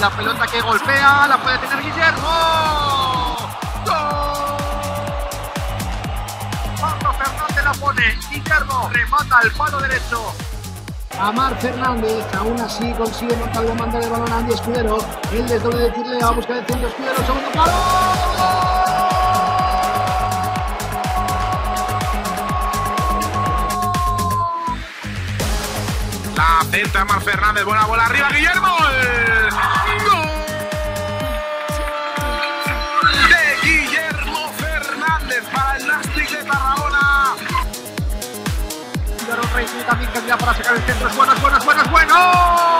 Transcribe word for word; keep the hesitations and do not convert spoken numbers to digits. La pelota que golpea, la puede tener Guillermo. ¡Gol! Mar Fernández la pone, Guillermo remata al palo derecho. A Mar Fernández, aún así consigue montar la manda de balón a Andy Escudero. El desdoble de Tirole va a buscar el centro. Escudero, segundo palo. ¡Gol! La centra Mar Fernández, buena bola arriba, Guillermo. ¡El gol de Guillermo Fernández para el Nástic de Tarragona! También cantidad para sacar el centro. Es bueno, es bueno, es bueno, es bueno.